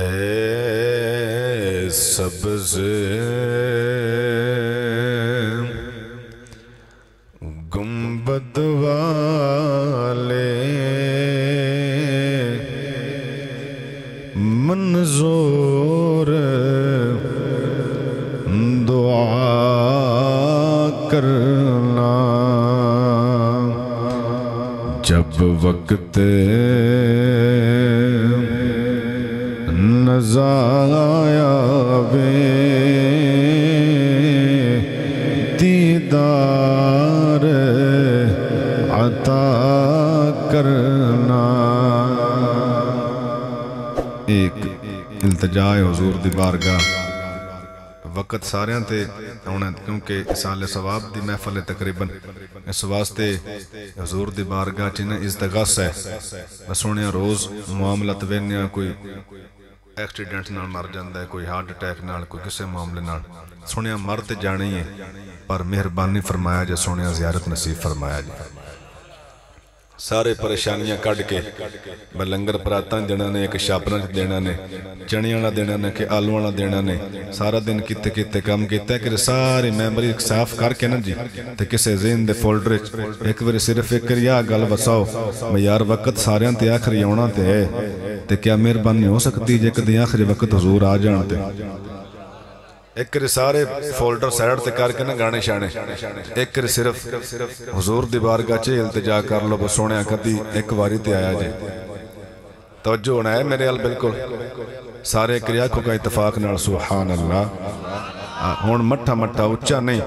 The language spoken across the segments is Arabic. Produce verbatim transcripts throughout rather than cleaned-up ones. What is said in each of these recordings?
اے سبز گنبد والے منظور دعا کرنا جب وقت نظارے دیدار عطا کرنا۔ ایک التجا ہے حضور دی بارگاہ، وقت ساریاں تے ہونا کیونکہ سال ثواب دی محفل تقریباً، اس واسطے حضور دی بارگاہ چنہ استغاثہ ہے بسونے روز معاملات وینیا، کوئی ایکسیڈنٹ نال مر جاندہ ہے، کوئی ہارٹ اٹیک نال، کوئی کسے معاملے نال، سونیا مر تے جانے ہی ہے، پر مہربانی فرمایا جا سونیا زیارت نصیب فرمایا جا۔ سارے پریشانیاں کٹ کے بلنگر پراتاں دینا نے، ایک شاپنہ دینا نے، چنیاں نہ دینا نے، کہ آلوان نہ دینا نے، سارا دن کتے کتے کام کتے ہے کہ ساری میموری صاف کر کے نا جی تے کسے زین دے فولڈرچ ایک وری صرف ایک کریا گل وساؤ میں یار وقت ساریاں تے آخری ہونا تے ہے تے کیا مہربانی ہو سکتی جے کدی آخری وقت حضور آ جان تے ایک کری سارے فولڈر سیڈ تے کر کے نا گانے شانے، ایک کری صرف حضور دی بارگاہ چے التجا کر لو بسونے آکتی ایک واری تے آیا جے توجہ ہونا ہے میرے حال بالکل سارے کریا کو کا اتفاق نال سبحان اللہ ہون مٹھا مٹھا اچھا نہیں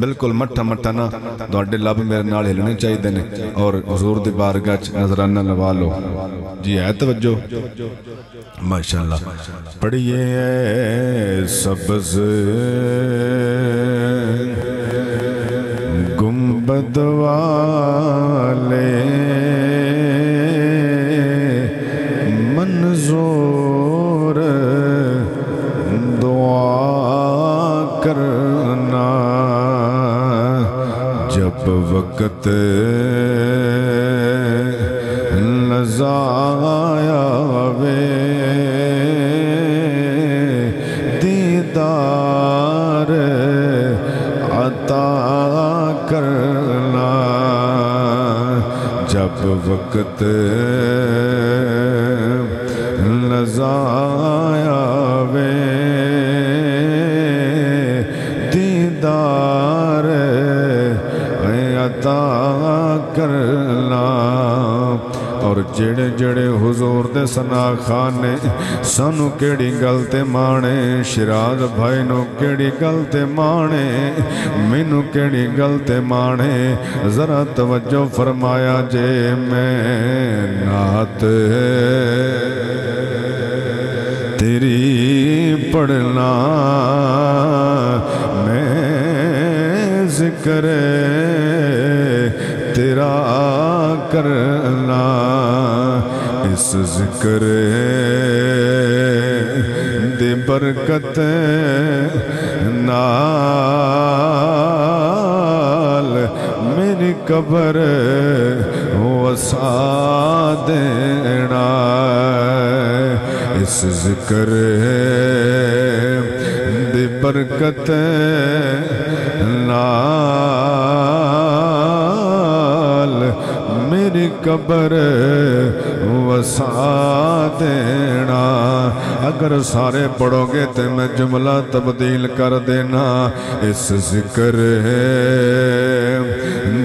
بالکل مٹھا مٹھا نا دوڑے لب میرے نال ہلنے چاہی دینے اور حضور دی بارگاہ چے نظرانہ نوالو جی ہے توجہ ماشاءاللہ پڑھئے اے سبز گنبد والے منظور دعا کرنا جب وقت نظارہ جب وقت نظارے دیدار عطا کرنا اور جڑے جڑے حضور دے سنا خانے سانو کیڑی گلتے مانے شراز بھائی نو کیڑی گلتے مانے مینو کیڑی گلتے مانے ذرا توجہ فرمایا جے میں نعت تیری پڑھنا میں ذکر تیرا کرنا اس ذکر دی برکت نال میری قبر وسا دینا اس ذکر دی برکت نال میری قبر وسا دینا۔ اگر سارے پڑھو گے تے میں جملہ تبدیل کر دینا اس ذکر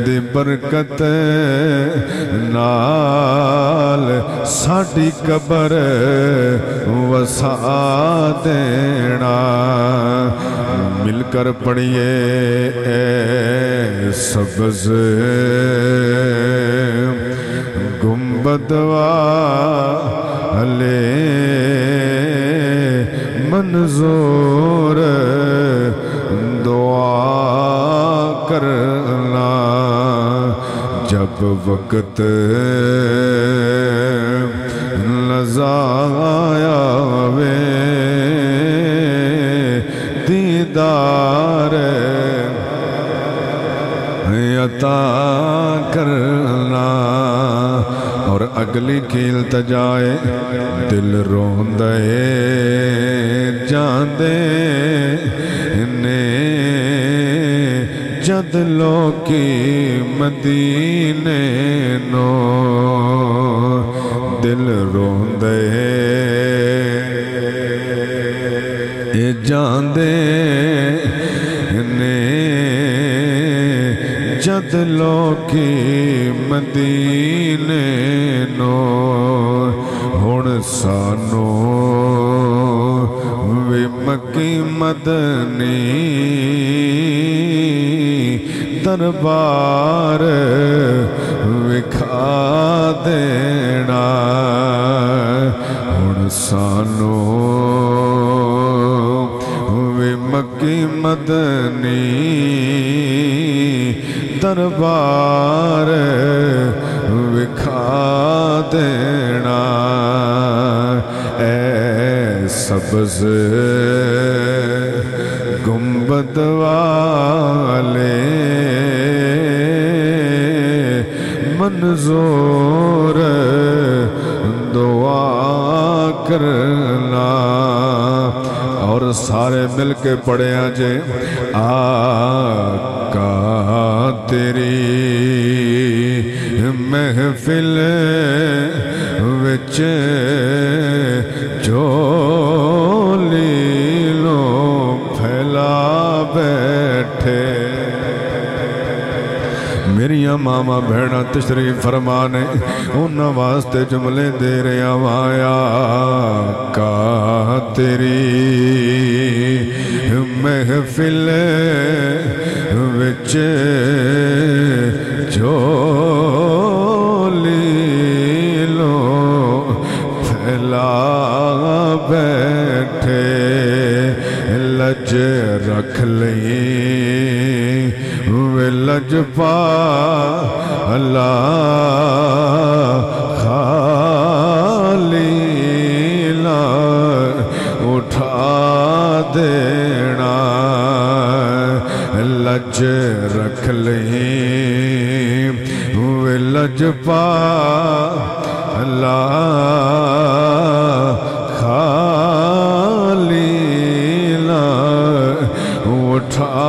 دی برکت نال ساڑی قبر وسا دینا۔ مل کر پڑھئے اے سبز گنبد والے منظور دعا کرنا جب وقت نظارے دیدار عطا کرنا اور اگلی کھیل تجائے دل روندے جاندے نے جد لو کی مدینے نو دل روندے جاندے جد لو کی مدینے نو ہن سانو وی مکی مدنی دربار وکھا دینا ہن سانو وی مکی مدنی دربار وکھا دینا اے سبز گنبد والے منظور دعا کرنا اور سارے مل کے پڑھیا جے آقا تیری محفل وچ جھولی لو پھیلا بیٹھے میری ماما بھیڑا تشریف فرمانے ان واسطے جملے دے رہا وایا کا تیری محفل وچ جھولی لو پھیلا بیٹھے لج رکھ لئی وے لج پالا خالی لا اٹھا دینا لج رکھ لئی وے لج پالا خالی لا اٹھا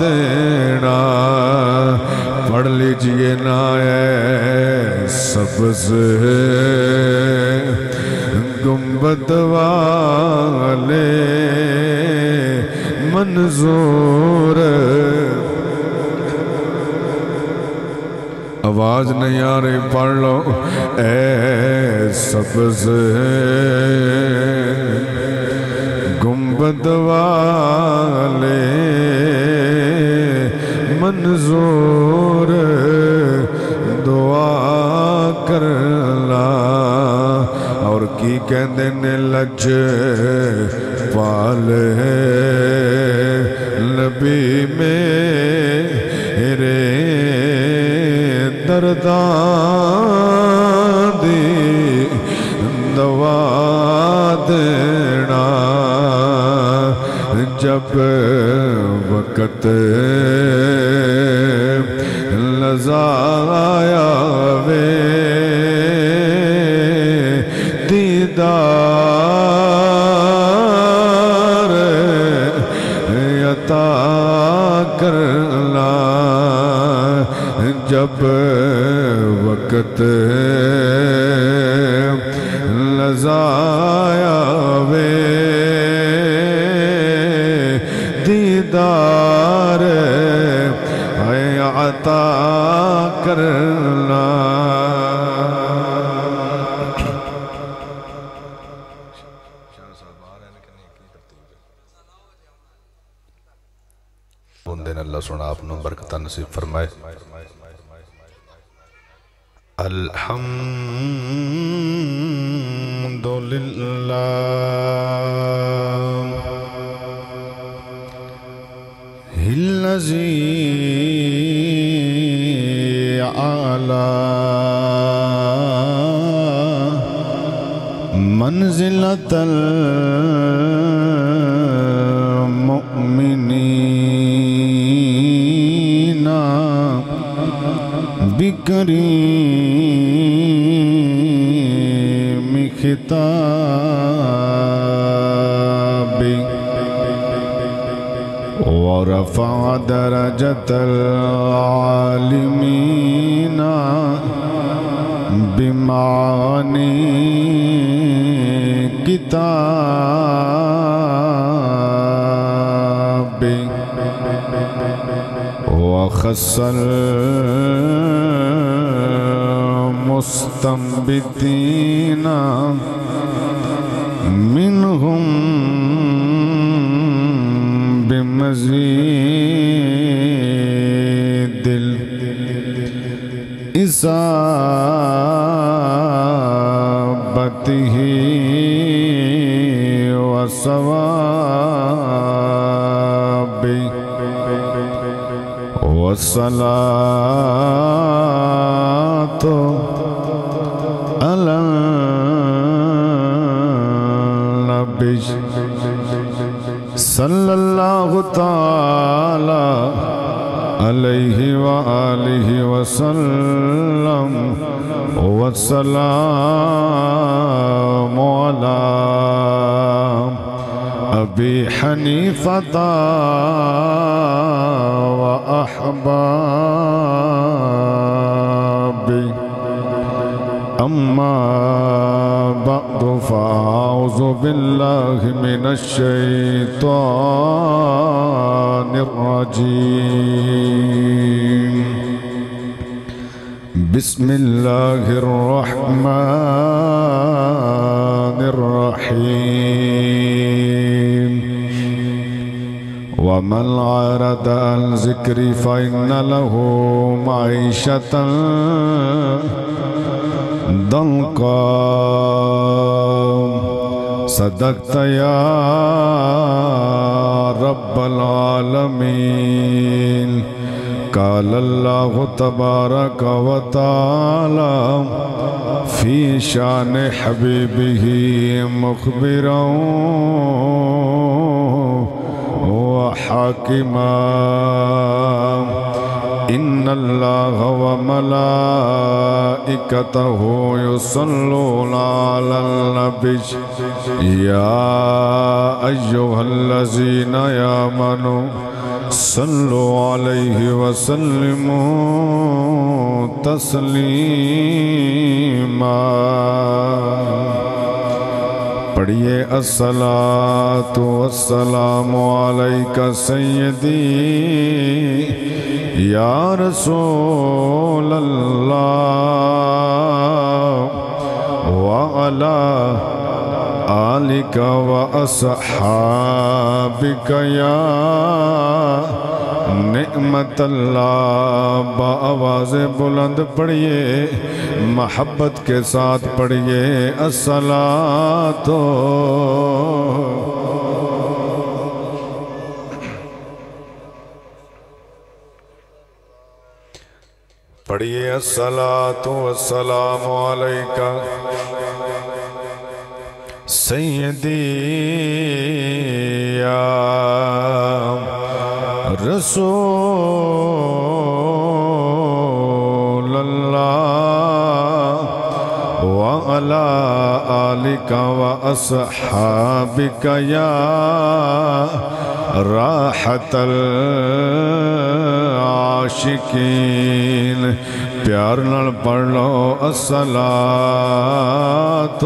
دینا پڑھ لیجئے نا اے سبز گنبد والے منظور آواز نہیں آ رہی پڑھ لو اے سبز گنبد والے منظور دعا کرنا اور کی کہندے نے لج پال نبی میرے درداں دی دوا دینا جب وقت لذا آیا وے دیدار عطا کرنا جب وقت لذا آیا وے دیدار عطا کرنا اللہ سنا آپ نے برکتہ نصیب فرمائے الحمدللہ الذی اعلی منزلۃ المؤمنین بکریم الكتاب ورفع درجة العالمين بمعاني كتاب وخص المستنبتين منهم بمزيد الإصابته والصواب والصلاة على النبي صلى الله تعالى عليه وآله وسلم والسلام على أبي حنيفة وأحبابي. أما بعد فأعوذ بالله من الشيطان الرجيم. بسم الله الرحمن الرحيم. ومن أعرض عن ذكري فإن له معيشة ضنكا. صدقت يا رب العالمين. قال الله تبارك وتعالى في شان حبيبه مخبرا وحاكما: إن الله وملائكته يصلون على النبي يا أيها الذين آمنوا صلوا عليه وسلموا تسليما. پڑھیے الصلاۃ والسلام علیک سیدی يا رسول الله وعلى آلك وأصحابك يا نعمت اللہ. بآواز بلند پڑھیے، محبت کے ساتھ پڑھیے الصلاۃ. پڑھیے الصلاۃ والسلام علیکہ سیدی یا رسول اللہ وعلی آلک واصحابک یا راحت العاشقین. پیار نال پڑھ لو الصلاۃ.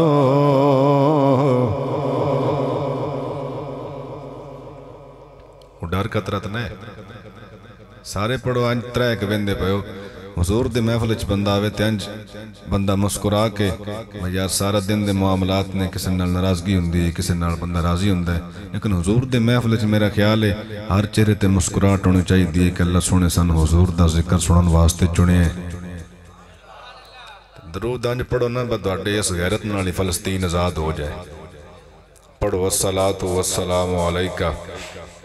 ڈر کترت نہ سارے پڑھو. انج تریک ویندے پیو حضور دے محفل وچ بندہ آوے تے انج بندہ مسکرا کے یار سارا دن دے معاملات نے کسے نال ناراضگی ہوندی، کسے نال بندہ راضی ہوندا ہے، لیکن حضور دے محفل وچ میرا خیال ہے ہر چہرے تے مسکراہٹ ہونی چاہیے کہ اللہ سونے سن حضور دا ذکر سنن واسطے چنے. درود انج پڑھو نہ تہاڈے اس غیرت نال فلسطین آزاد ہو جائے. پڑھو الصلاۃ والسلام علیکہ